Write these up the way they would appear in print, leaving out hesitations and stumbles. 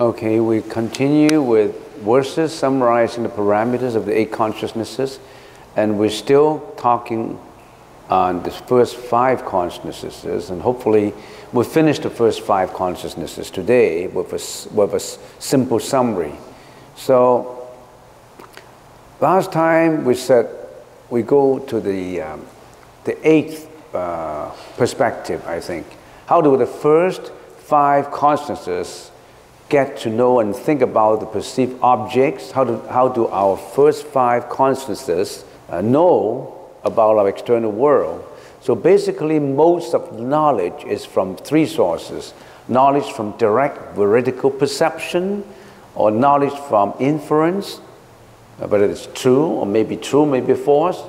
Okay, we continue with verses summarizing the parameters of the 8 consciousnesses, and we're still talking on the first 5 consciousnesses, and hopefully we'll finish the first 5 consciousnesses today with a simple summary. So, last time we said we go to the 8th perspective, I think. How do the first 5 consciousnesses get to know and think about the perceived objects? How do our first 5 consciousnesses know about our external world? So basically, most of knowledge is from 3 sources. Knowledge from direct veridical perception, or knowledge from inference, whether it's true, maybe false.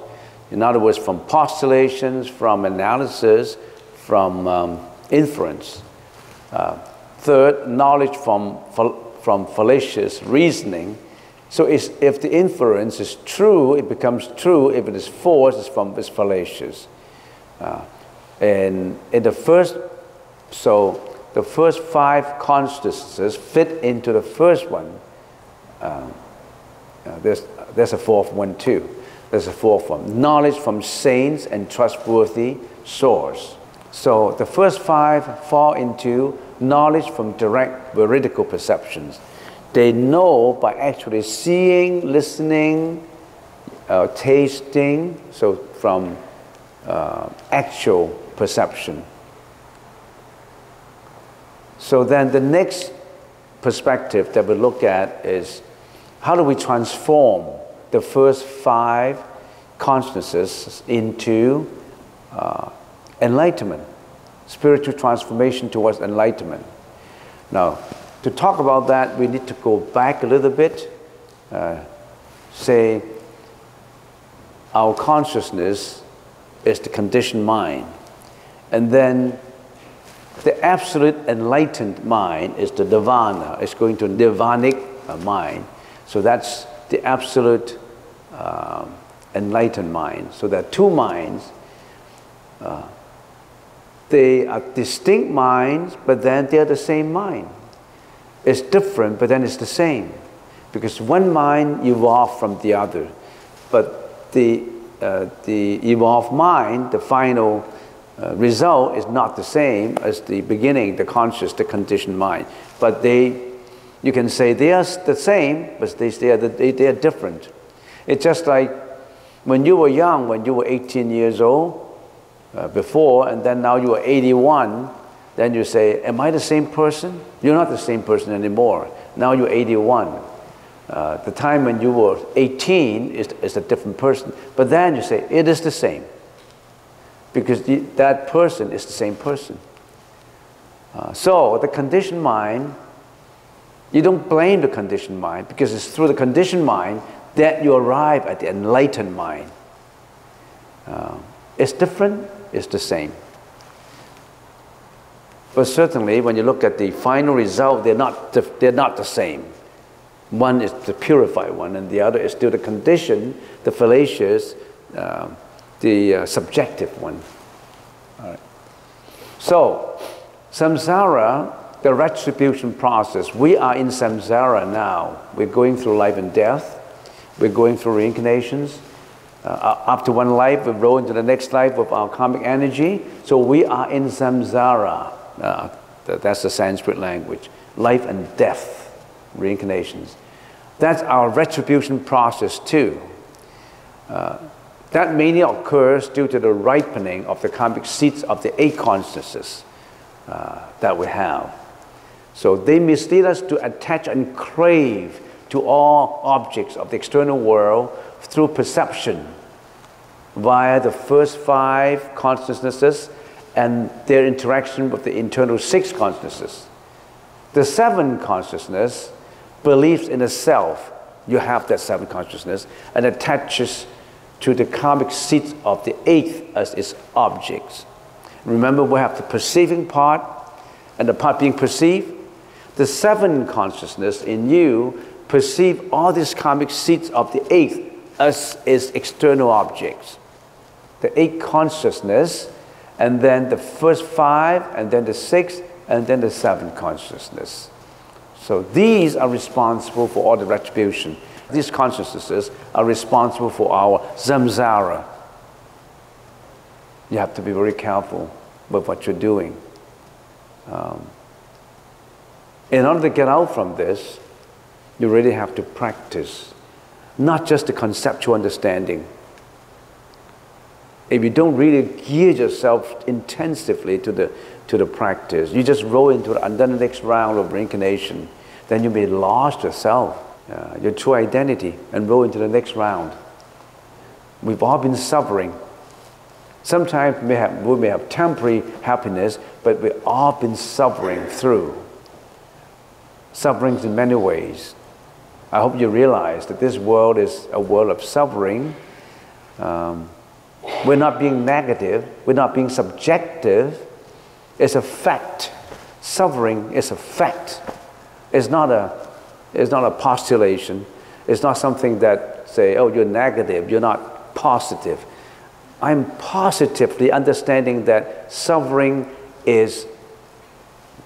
In other words, from postulations, from analysis, from inference. 3rd, knowledge from fallacious reasoning. So if the inference is true, it becomes true. If it is false, it's fallacious. And in the first 5 consciousnesses fit into the first one. There's a 4th one too. There's a 4th one. Knowledge from saints and trustworthy source. So the first 5 fall into knowledge from direct veridical perceptions. They know by actually seeing, listening, tasting, so from actual perception. So then the next perspective that we look at is, how do we transform the first 5 consciousnesses into enlightenment? Spiritual transformation towards enlightenment. Now, to talk about that, we need to go back a little bit. Say, our consciousness is the conditioned mind. And then the absolute enlightened mind is the nirvana. It's going to nirvanic mind. So that's the absolute enlightened mind. So there are 2 minds. They are distinct minds, but then they are the same mind. It's different, but then it's the same. Because one mind evolved from the other. But the evolved mind, the final result, is not the same as the beginning, the conscious, the conditioned mind. But you can say they are the same, but they are different. It's just like when you were young, when you were 18 years old, before, and then now you are 81, then you say, am I the same person? You're not the same person anymore. Now you're 81. The time when you were 18 is a different person. But then you say, it is the same. Because that person is the same person. So the conditioned mind, you don't blame the conditioned mind, because it's through the conditioned mind that you arrive at the enlightened mind. It's different. It's the same. But certainly, when you look at the final result, they're not the same. One is the purified one, and the other is still the conditioned, the fallacious, the subjective one. All right. So, samsara, the retribution process. We are in samsara now. We're going through life and death. We're going through reincarnations. Up to one life, we roll into the next life with our karmic energy. So we are in samsara. That's the Sanskrit language. Life and death, reincarnations. That's our retribution process too. That mainly occurs due to the ripening of the karmic seeds of the 8 consciousnesses that we have. So they mislead us to attach and crave to all objects of the external world through perception via the first 5 consciousnesses and their interaction with the internal 6 consciousnesses. The 7th consciousness believes in the self. You have that 7th consciousness and attaches to the karmic seat of the 8th as its objects. Remember, we have the perceiving part and the part being perceived. the seven consciousness in you perceive all these karmic seeds of the eighth as external objects. The eight consciousness, and then the first five, and then the six, and then the seven consciousness. So these are responsible for all the retribution. These consciousnesses are responsible for our samsara. You have to be very careful with what you're doing. In order to get out from this, you really have to practice, not just the conceptual understanding. If you don't really gear yourself intensively to the practice, you just roll into the next round of reincarnation, then you may lose yourself, your true identity, and roll into the next round. We've all been suffering. Sometimes we may have temporary happiness, but we've all been suffering through. Suffering in many ways. I hope you realize that this world is a world of suffering. We're not being negative, we're not being subjective. It's a fact. Suffering is a fact. It's not a postulation. It's not something that say, oh, you're negative, you're not positive. I'm positively understanding that suffering is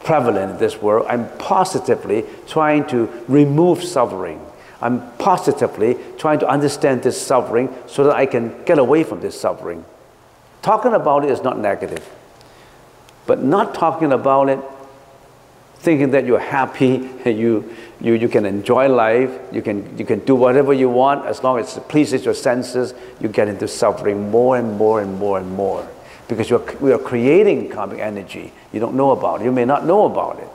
prevalent in this world. I'm positively trying to remove suffering. I'm positively trying to understand this suffering so that I can get away from this suffering. Talking about it is not negative. But not talking about it, thinking that you're happy, you can enjoy life, you can do whatever you want, as long as it pleases your senses, you get into suffering more and more and more and more. Because we are creating karmic energy. You don't know about it. You may not know about it.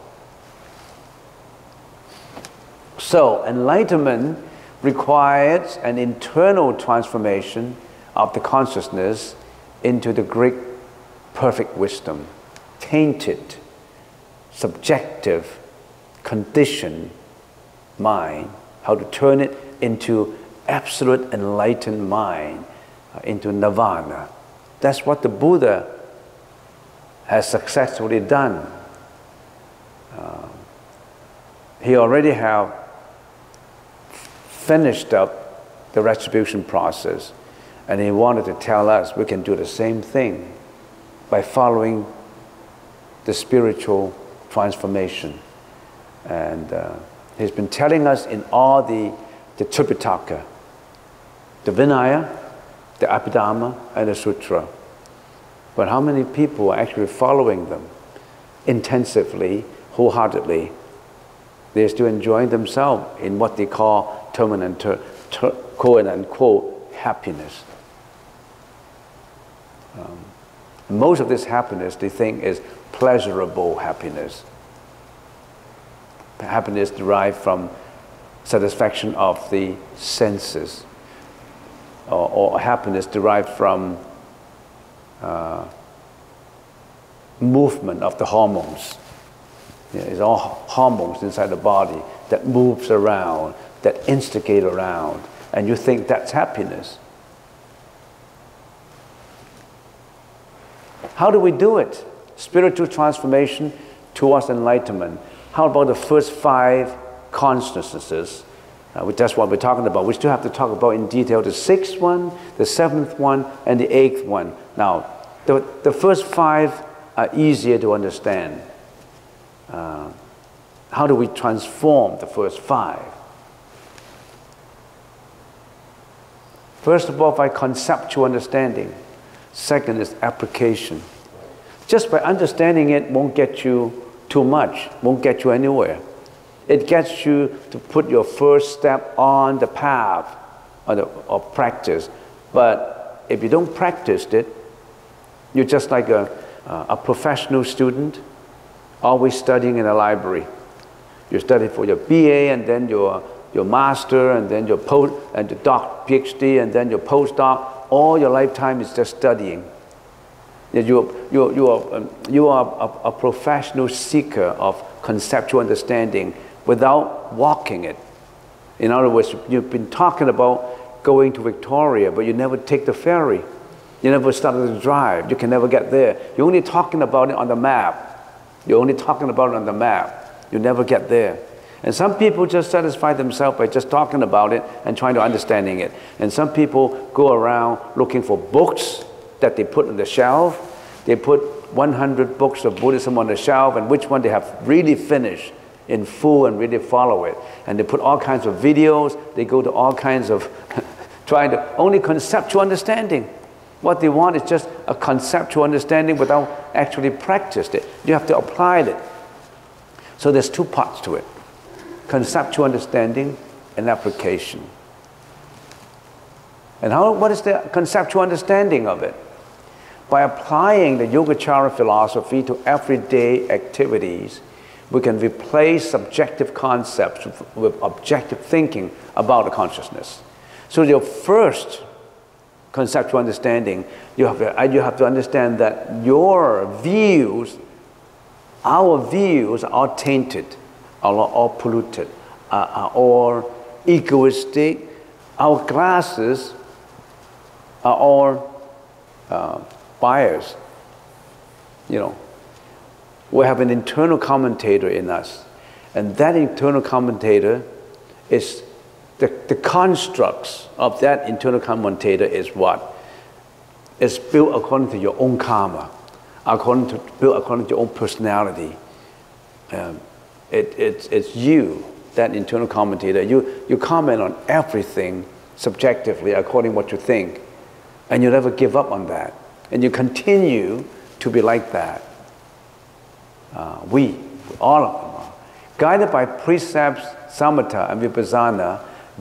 So enlightenment requires an internal transformation of the consciousness into the great perfect wisdom, tainted, subjective, conditioned mind, how to turn it into absolute enlightened mind, into nirvana. That's what the Buddha has successfully done. He already have finished up the retribution process, and he wanted to tell us we can do the same thing by following the spiritual transformation. And he's been telling us in all the Tipitaka, the Vinaya, the Abhidharma, and the Sutra. But how many people are actually following them intensively, wholeheartedly? They're still enjoying themselves in what they call quote-unquote happiness. Most of this happiness they think is pleasurable happiness. Happiness derived from satisfaction of the senses, or happiness derived from movement of the hormones. Yeah, it's all hormones inside the body that moves around, that instigate around, and you think that's happiness. How do we do it? Spiritual transformation towards enlightenment. How about the first five consciousnesses? That's what we're talking about. We still have to talk about in detail the sixth one, the seventh one, and the eighth one. Now, the first five are easier to understand. How do we transform the first five? First of all, by conceptual understanding. Second is application. Just by understanding it won't get you too much, won't get you anywhere. It gets you to put your first step on the path of practice. But if you don't practice it, you're just like a professional student, always studying in a library. You study for your BA, and then your master, and then your PhD, and then your postdoc. All your lifetime is just studying. You are a professional seeker of conceptual understanding without walking it. In other words, you've been talking about going to Victoria, but you never take the ferry. You never started to drive. You can never get there. You're only talking about it on the map. You never get there. And some people just satisfy themselves by just talking about it and trying to understanding it. And some people go around looking for books that they put on the shelf. They put 100 books of Buddhism on the shelf, and which one they have really finished in full and really follow it. And they put all kinds of videos. They go to all kinds of trying to only conceptual understanding. What they want is just a conceptual understanding without actually practicing it. You have to apply it. So there's two parts to it: conceptual understanding and application. And what is the conceptual understanding of it? By applying the Yogacara philosophy to everyday activities, we can replace subjective concepts with objective thinking about the consciousness. So your first conceptual understanding, you have to understand that your views, our views are tainted, are polluted, are all egoistic. Our glasses are all biased. You know, we have an internal commentator in us, and that internal commentator is the constructs of that internal commentator is what? It's built according to your own karma, built according to your own personality. It's you, that internal commentator. You comment on everything subjectively according to what you think, and you never give up on that. And you continue to be like that. We, all of them are. Guided by precepts, samatha and vipassana,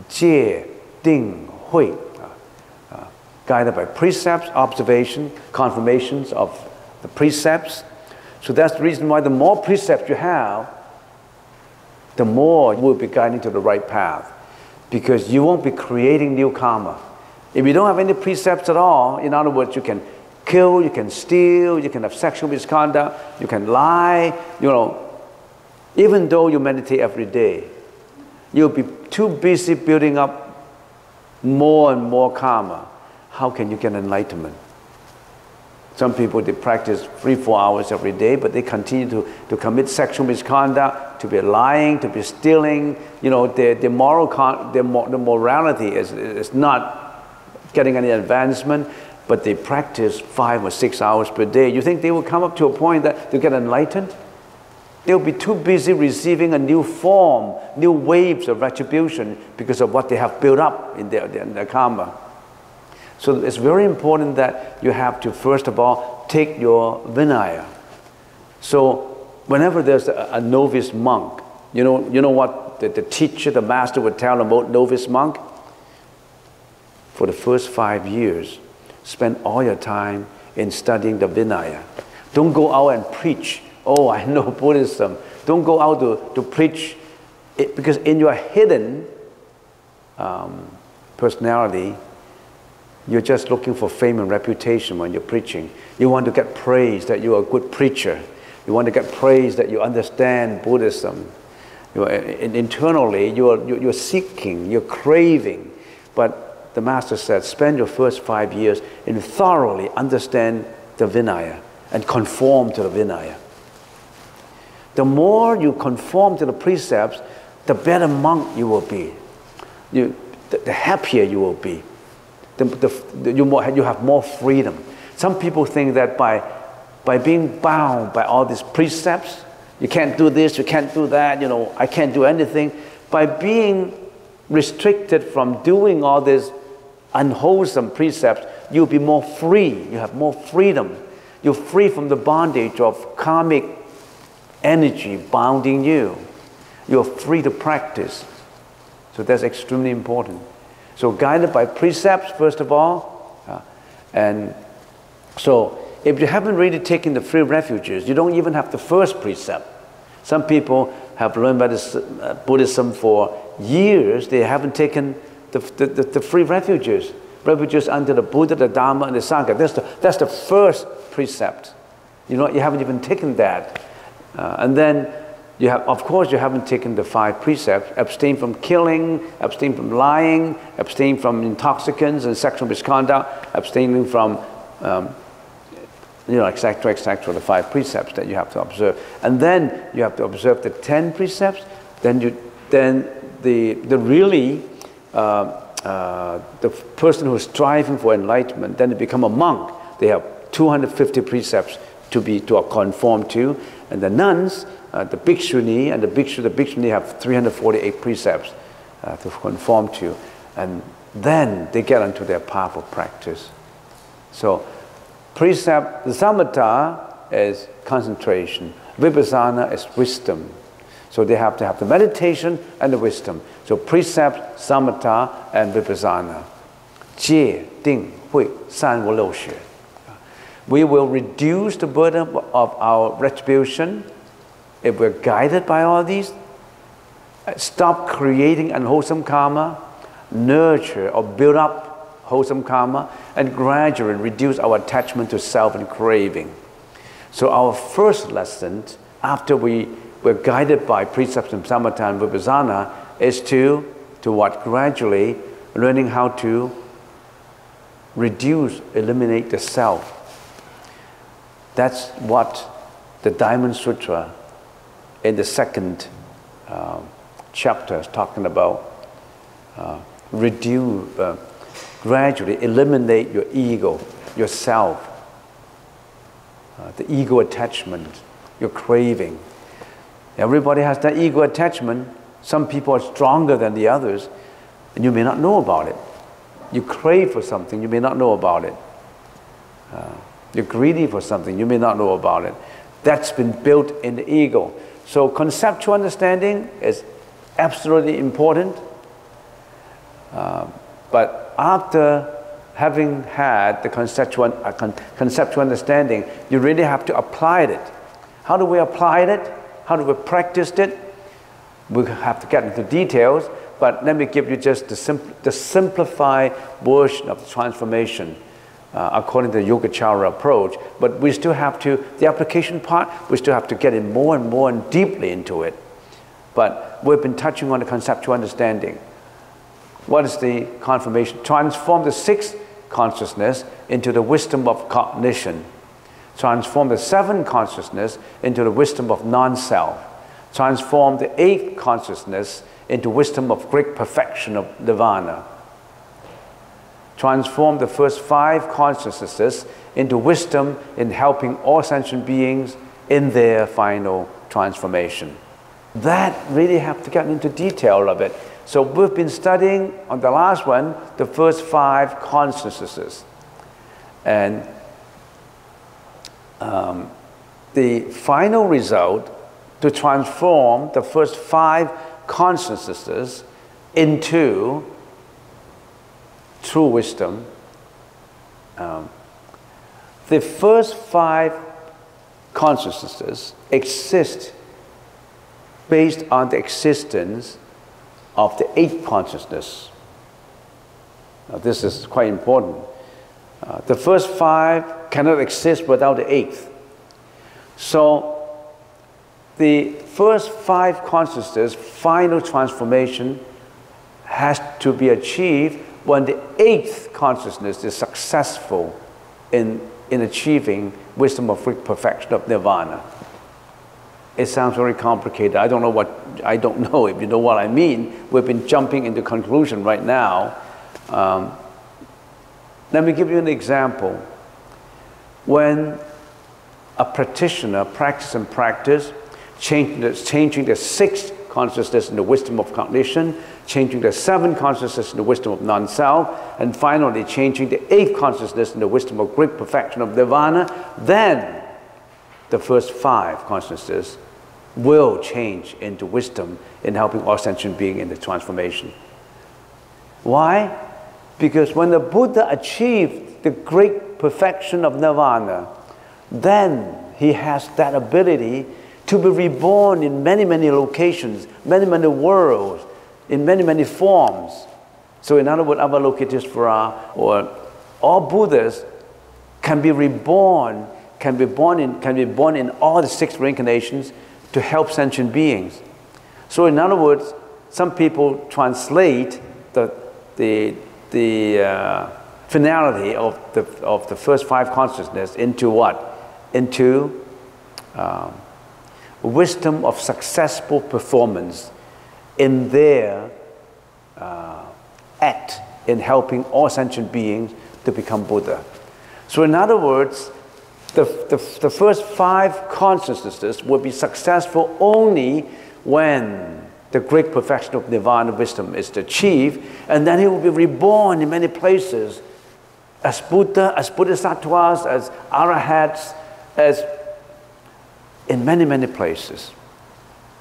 jie, ding, hui. Guided by precepts, observation, confirmations of the precepts. So that's the reason why the more precepts you have, the more you will be guiding to the right path, because you won't be creating new karma. If you don't have any precepts at all, in other words, you can kill, you can steal, you can have sexual misconduct, you can lie, you know. Even though you meditate every day, you'll be too busy building up more and more karma. How can you get enlightenment? Some people, they practice 3-4 hours every day, but they continue to commit sexual misconduct, to be lying, to be stealing. You know, their morality is not getting any advancement, but they practice 5 or 6 hours per day. You think they will come up to a point that they'll get enlightened? They'll be too busy receiving a new form, new waves of retribution because of what they have built up in their karma. So it's very important that you have to, first of all, take your Vinaya. So whenever there's a novice monk, you know what the teacher, the master would tell a novice monk? For the first 5 years, spend all your time in studying the Vinaya. Don't go out and preach, "Oh, I know Buddhism." Don't go out to preach it, because in your hidden personality, you're just looking for fame and reputation when you're preaching. You want to get praise that you're a good preacher. You want to get praise that you understand Buddhism. Internally, you're seeking, you're craving. But the Master said, spend your first 5 years in thoroughly understand the Vinaya and conform to the Vinaya. The more you conform to the precepts, the better monk you will be. The happier you will be. You have more freedom. Some people think that by being bound by all these precepts, you can't do this, you can't do that, you know, I can't do anything. By being restricted from doing all these unwholesome precepts, you'll be more free. You have more freedom. You're free from the bondage of karmic energy binding you. You're free to practice. So that's extremely important. So guided by precepts, first of all. And so if you haven't really taken the three refuges, you don't even have the first precept. Some people have learned about this, Buddhism for years. They haven't taken the three refuges. Refuges under the Buddha, the Dharma, and the Sangha. That's the first precept. You know, you haven't even taken that. And then you have, of course, you haven't taken the 5 precepts: abstain from killing, abstain from lying, abstain from intoxicants and sexual misconduct, abstaining from etc., the 5 precepts that you have to observe. And then you have to observe the 10 precepts, then the person who is striving for enlightenment, then they become a monk. They have 250 precepts to conform to, and the nuns, the bhikshuni, and the bhikshuni have 348 precepts to conform to, and then they get into their path of practice. So, precept, the samatha is concentration, vipassana is wisdom. So they have to have the meditation and the wisdom. So precept, samatha, and vipassana. Jie, ding, hui, san wo lou xue. We will reduce the burden of our retribution if we're guided by all these. Stop creating unwholesome karma, nurture or build up wholesome karma, and gradually reduce our attachment to self and craving. So our first lesson, after we're guided by precepts and samatha and vipassana, is to what? Gradually learning how to reduce, eliminate the self. That's what the Diamond Sutra in the 2nd chapter is talking about. Gradually eliminate your ego, yourself, the ego attachment, your craving. Everybody has that ego attachment. Some people are stronger than the others, and you may not know about it. You crave for something, you may not know about it. You're greedy for something, you may not know about it. That's been built in the ego. So conceptual understanding is absolutely important. But after having had the conceptual understanding, you really have to apply it. How do we apply it? How do we practice it? We have to get into details, but let me give you just the simplified version of the transformation according to the Yogacara approach. But we still have to, the application part, we still have to get in more and more and deeply into it. But we've been touching on the conceptual understanding. What is the confirmation? Transform the 6th consciousness into the wisdom of cognition. Transform the 7th consciousness into the wisdom of non-self. Transform the 8th consciousness into wisdom of great perfection of nirvana. Transform the first 5 consciousnesses into wisdom in helping all sentient beings in their final transformation. That really have to get into detail of it. So we've been studying on the last one, the first 5 consciousnesses. And the final result, to transform the first 5 consciousnesses into true wisdom. The first 5 consciousnesses exist based on the existence of the 8th consciousness. Now, this is quite important. The first 5 cannot exist without the 8th. So the first 5 consciousness, final transformation, has to be achieved when the 8th consciousness is successful in achieving wisdom of perfection of nirvana. It sounds very complicated. I don't know if you know what I mean. We've been jumping into conclusion right now. Let me give you an example. When a practitioner practices, changing the 6th consciousness in the wisdom of cognition, changing the 7th consciousness in the wisdom of non-self, and finally changing the 8th consciousness in the wisdom of great perfection of nirvana, then the first 5 consciousnesses will change into wisdom in helping all sentient beings in the transformation. Why? Because when the Buddha achieved the great perfection of nirvana, then he has that ability to be reborn in many, many locations, many, many worlds, in many, many forms. So in other words, Avalokiteshvara or all Buddhas can be reborn, can be born in all the 6 reincarnations to help sentient beings. So in other words, some people translate the finality of the first 5 consciousness into what? into wisdom of successful performance in their act in helping all sentient beings to become Buddha. So in other words, the first five consciousnesses will be successful only when the great perfection of Nirvana wisdom is achieved, and then he will be reborn in many places as Buddha, as bodhisattvas, as arahats, as in many, many places.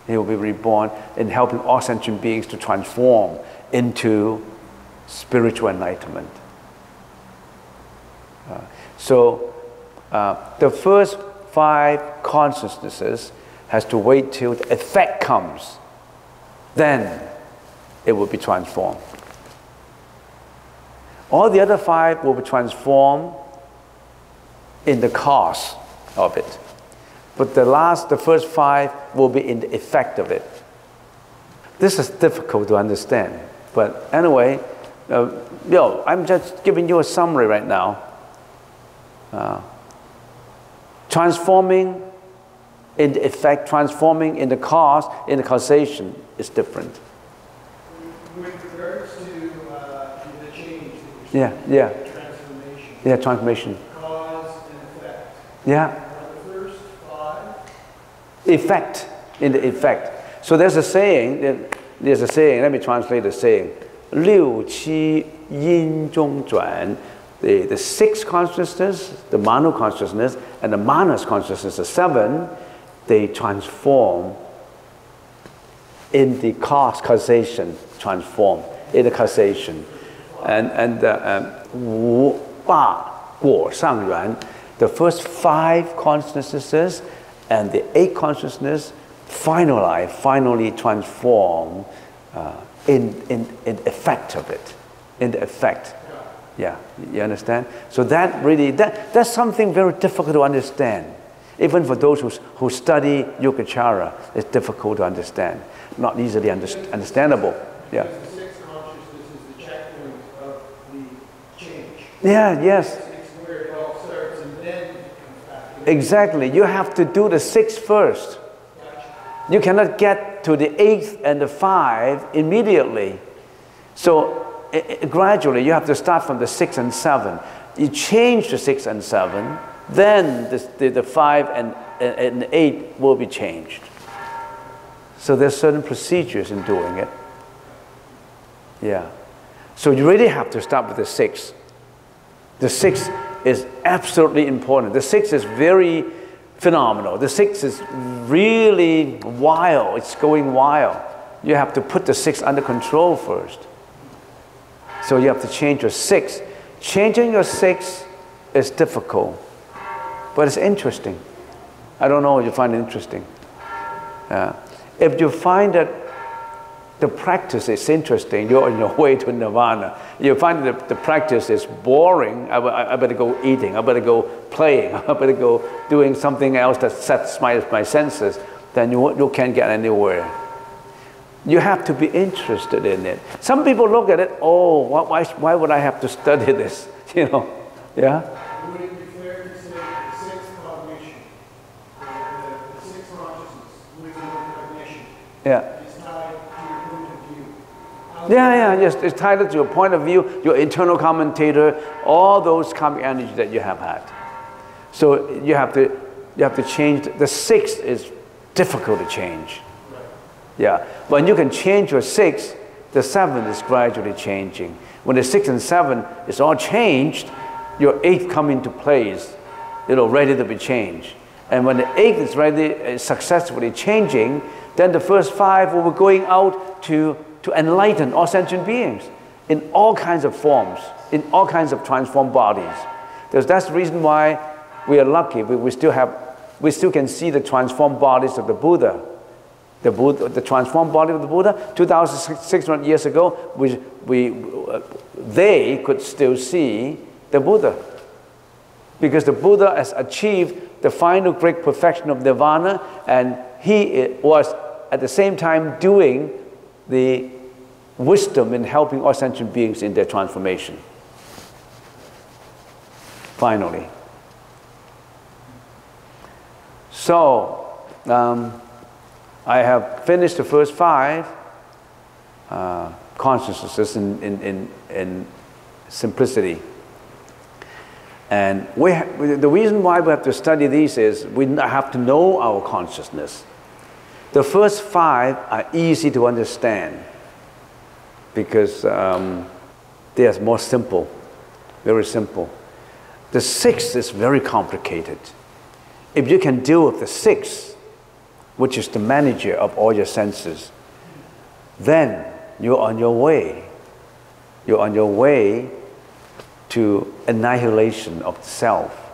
He will be reborn in helping all sentient beings to transform into spiritual enlightenment. The first five consciousnesses has to wait till the effect comes. Then it will be transformed. All the other five will be transformed in the cause of it. But the first five will be in the effect of it. This is difficult to understand. But anyway, I'm just giving you a summary right now. Transforming in the effect, transforming in the cause, in the causation is different. With regards to the change that you're saying, transformation. Yeah, transformation. Cause and effect. Yeah. Are the first five? Effect, in the effect. So there's a saying, let me translate the saying. 六七因中转. The six consciousness, the mano consciousness, and the manas consciousness, the seven, they transform in the causation, transform in the causation. The first five consciousnesses and the eight consciousness finally transform in effect of it, in the effect. Yeah, you understand? So that really, that's something very difficult to understand. Even for those who study Yogacara, it's difficult to understand. Not easily understandable. Yeah. The sixth consciousness is the checkpoint of the change. Yeah, yes. It's where it all starts and then it comes back. Exactly. You have to do the six first. Gotcha. You cannot get to the eighth and the five immediately. So gradually, you have to start from the six and seven. You change the six and seven, then the five and eight will be changed. So there's certain procedures in doing it. Yeah. So you really have to start with the six. The six is absolutely important. The six is very phenomenal. The six is really wild. It's going wild. You have to put the six under control first. So you have to change your six. Changing your six is difficult, but it's interesting. I don't know if you find it interesting. If you find that the practice is interesting, you're on your way to nirvana. You find that the practice is boring, I better go eating, I better go playing, I better go doing something else that sets my senses, then you can't get anywhere. You have to be interested in it. Some people look at it, oh, why would I have to study this? You know, yeah? Would it be fair to say the sixth cognition, the sixth consciousness, wisdom and cognition, is tied to your point of view? It's tied to your point of view, your internal commentator, all those karmic energies that you have had. So you have to change. The sixth is difficult to change. Yeah, when you can change your six, the seven is gradually changing. When the six and seven is all changed, your eighth come into place, ready to be changed. And when the eighth is ready, successfully changing, then the first five will be going out to enlighten all sentient beings in all kinds of forms, in all kinds of transformed bodies. That's the reason why we are lucky. We still can see the transformed bodies of the Buddha. The transformed body of the Buddha, 2,600 years ago, they could still see the Buddha. Because the Buddha has achieved the final great perfection of Nirvana, and he was at the same time doing the wisdom in helping all sentient beings in their transformation. Finally. So, I have finished the first five consciousnesses in simplicity. And the reason why we have to study these is we have to know our consciousness. The first five are easy to understand because they are more simple, very simple. The sixth is very complicated. If you can deal with the sixth, which is the manager of all your senses, then you're on your way. You're on your way to annihilation of the self.